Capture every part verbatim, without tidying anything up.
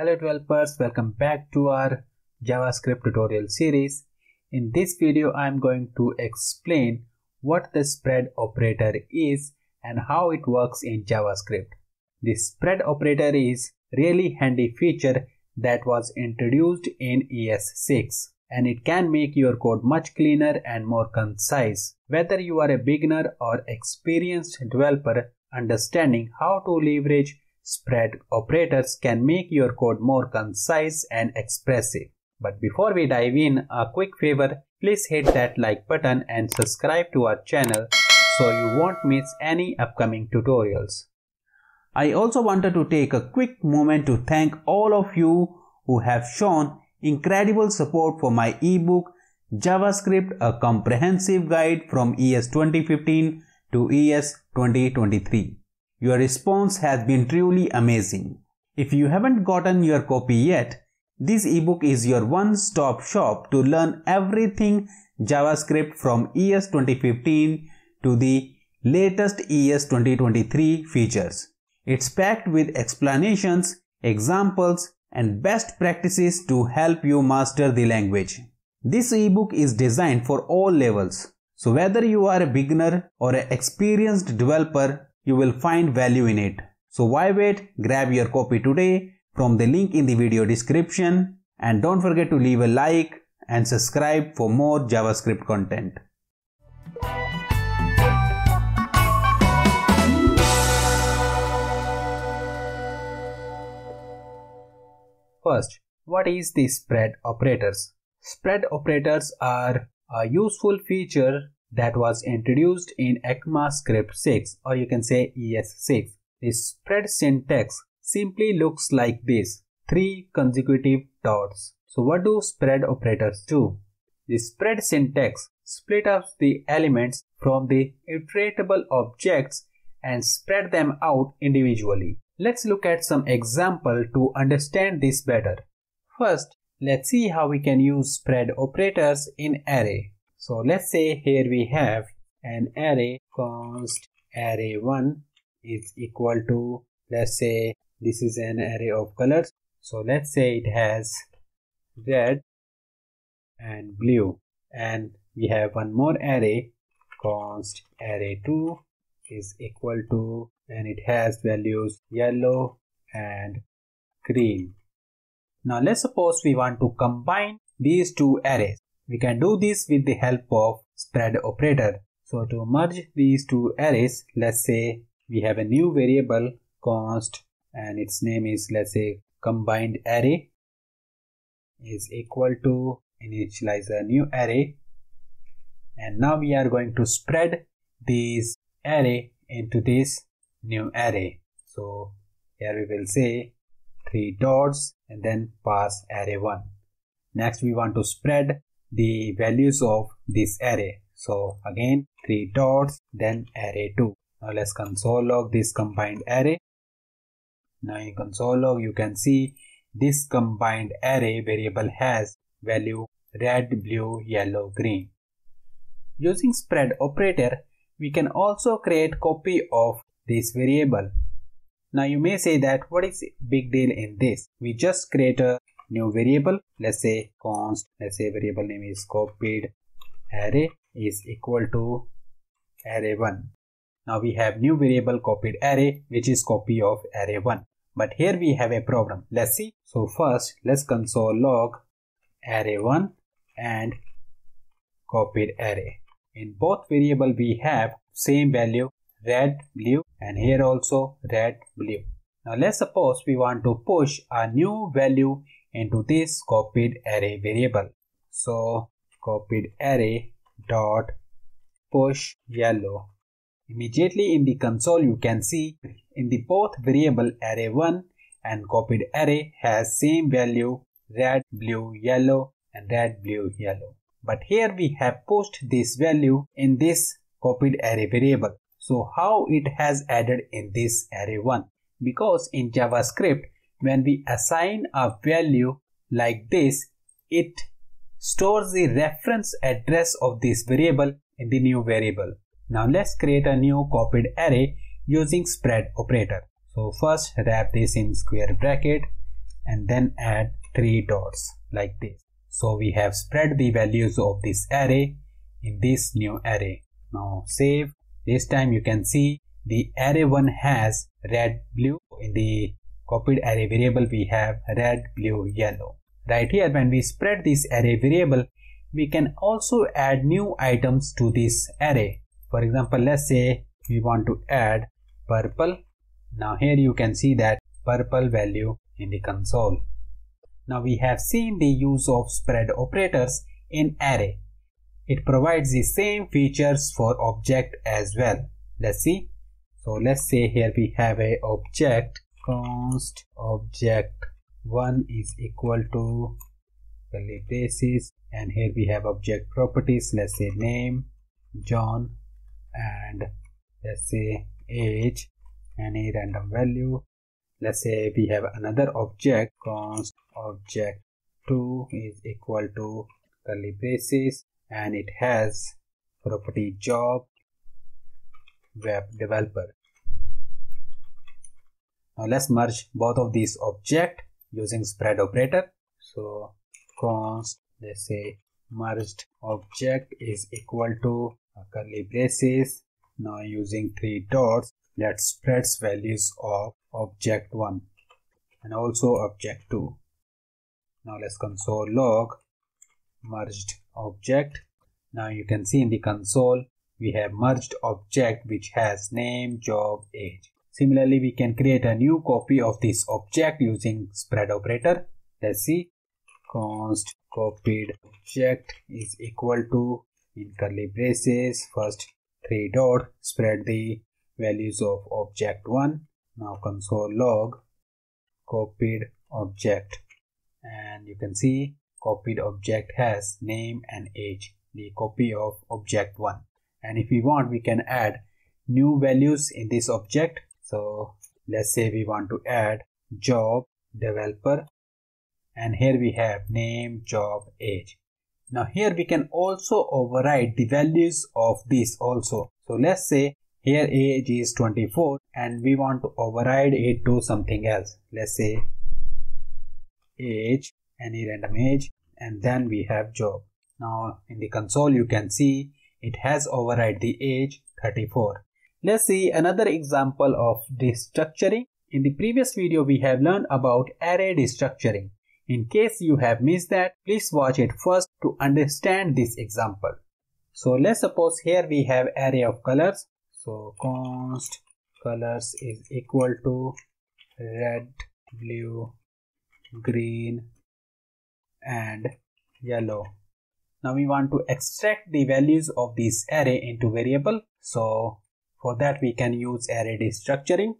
Hello developers, welcome back to our JavaScript tutorial series. In this video, I am going to explain what the spread operator is and how it works in JavaScript. The spread operator is a really handy feature that was introduced in E S six, and it can make your code much cleaner and more concise. Whether you are a beginner or experienced developer, understanding how to leverage spread operators can make your code more concise and expressive. But before we dive in, a quick favor, please hit that like button and subscribe to our channel so you won't miss any upcoming tutorials. I also wanted to take a quick moment to thank all of you who have shown incredible support for my ebook JavaScript, a comprehensive guide from E S twenty fifteen to E S twenty twenty-three. Your response has been truly amazing. If you haven't gotten your copy yet, this ebook is your one-stop shop to learn everything JavaScript from E S twenty fifteen to the latest E S twenty twenty-three features. It's packed with explanations, examples, and best practices to help you master the language. This ebook is designed for all levels, so whether you are a beginner or an experienced developer, you will find value in it. So why wait? Grab your copy today from the link in the video description, and don't forget to leave a like and subscribe for more JavaScript content. First, what is the spread operators? Spread operators are a useful feature that was introduced in ECMAScript six, or you can say E S six. The spread syntax simply looks like this: three consecutive dots. So what do spread operators do? The spread syntax split up the elements from the iteratable objects and spread them out individually. Let's look at some example to understand this better. First, let's see how we can use spread operators in array. So let's say here we have an array, const array one is equal to, let's say this is an array of colors. So let's say it has red and blue, and we have one more array, const array two is equal to, and it has values yellow and green. Now let's suppose we want to combine these two arrays. We can do this with the help of spread operator. So to merge these two arrays, let's say we have a new variable const, and its name is, let's say, combined array is equal to, initialize a new array, and now we are going to spread this array into this new array. So here we will say three dots and then pass array one. Next we want to spread the values of this array, so again three dots, then array two. Now let's console log this combined array. Now in console log you can see this combined array variable has value red, blue, yellow, green. Using spread operator, we can also create copy of this variable. Now you may say that what is big deal in this? We just create a new variable, let's say const, let's say variable name is copied array is equal to array one. Now we have new variable copied array, which is copy of array one. But here we have a problem. Let's see. So first let's console log array one and copied array. In both variable we have same value red, blue, and here also red, blue. Now let's suppose we want to push a new value into this copied array variable. So copied array dot push yellow. Immediately in the console you can see in the both variable array one and copied array has same value red, blue, yellow, and red, blue, yellow. But here we have pushed this value in this copied array variable. So how it has added in this array one? Because in JavaScript, when we assign a value like this, it stores the reference address of this variable in the new variable. Now let's create a new copied array using spread operator. So first wrap this in square bracket and then add three dots like this. So we have spread the values of this array in this new array. Now save. This time you can see the array one has red, blue. In the copied array variable we have red, blue, yellow. Right here when we spread this array variable, we can also add new items to this array. For example, let's say we want to add purple. Now here you can see that purple value in the console. Now we have seen the use of spread operators in array. It provides the same features for object as well. Let's see. So let's say here we have a object, const object one is equal to curly braces, and here we have object properties. Let's say name John, and let's say age, any random value. Let's say we have another object, const object two is equal to curly braces, and it has property job web developer. Now let's merge both of these objects using spread operator. So const, let's say merged object is equal to curly braces. Now using three dots, let's spread values of object one and also object two. Now let's console log merged object. Now you can see in the console we have merged object which has name, job, age. Similarly, we can create a new copy of this object using spread operator. Let's see. Const copied object is equal to, in curly braces, first three dot, spread the values of object one. Now console log copied object, and you can see copied object has name and age, the copy of object one. And if we want, we can add new values in this object. So let's say we want to add job developer, and here we have name, job, age. Now here we can also override the values of this also. So let's say here age is twenty-four and we want to override it to something else. Let's say age, any random age, and then we have job. Now in the console you can see it has override the age thirty-four. Let's see another example of destructuring. In the previous video we have learned about array destructuring. In case you have missed that, please watch it first to understand this example. So let's suppose here we have array of colors. So const colors is equal to red, blue, green and yellow. Now we want to extract the values of this array into variable. So for that we can use array destructuring.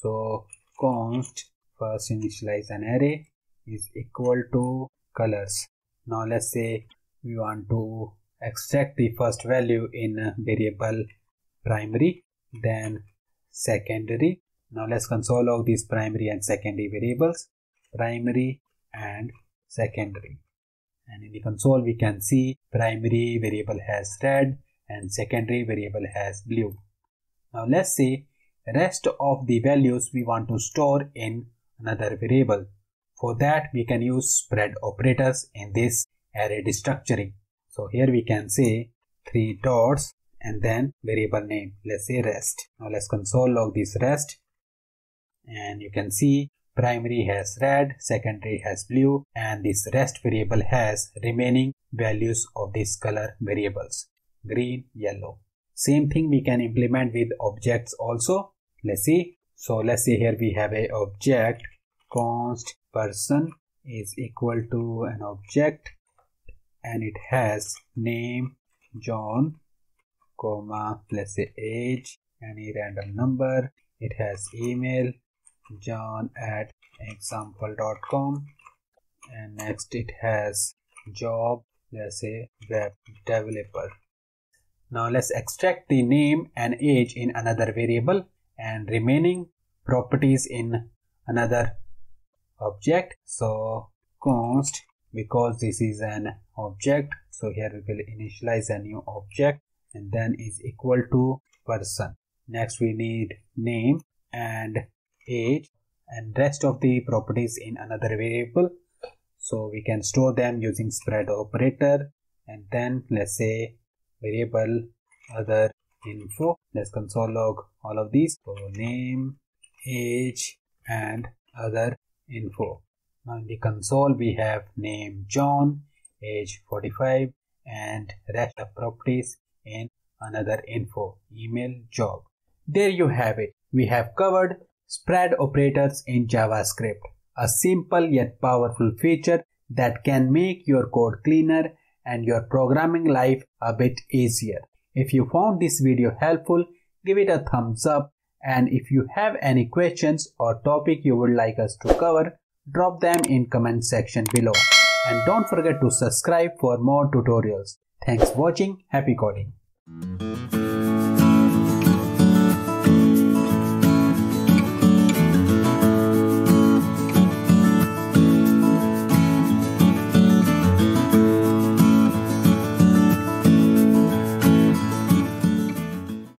So const first initialize an array is equal to colors. Now let's say we want to extract the first value in variable primary, then secondary. Now let's console log these primary and secondary variables, primary and secondary. And in the console we can see primary variable has red and secondary variable has blue. Now let's say rest of the values we want to store in another variable. For that we can use spread operators in this array destructuring. So here we can say three dots and then variable name, let's say rest. Now let's console log this rest, and you can see primary has red, secondary has blue, and this rest variable has remaining values of these color variables, green, yellow. Same thing we can implement with objects also. Let's see. So let's say here we have a object, const person is equal to an object, and it has name John, comma, let's say age, any random number, it has email John at example dot com, and next it has job, let's say web developer. Now let's extract the name and age in another variable and remaining properties in another object. So const, because this is an object, so here we will initialize a new object and then is equal to person. Next we need name and age, and rest of the properties in another variable. So we can store them using spread operator, and then let's say variable other info. Let's console log all of these. So name, age, and other info. Now in the console we have name John, age forty-five, and rest of properties in another info, email, job. There you have it. We have covered spread operators in JavaScript, a simple yet powerful feature that can make your code cleaner and your programming life a bit easier. If you found this video helpful, give it a thumbs up, and if you have any questions or topic you would like us to cover, drop them in comment section below. And don't forget to subscribe for more tutorials. Thanks for watching. Happy coding.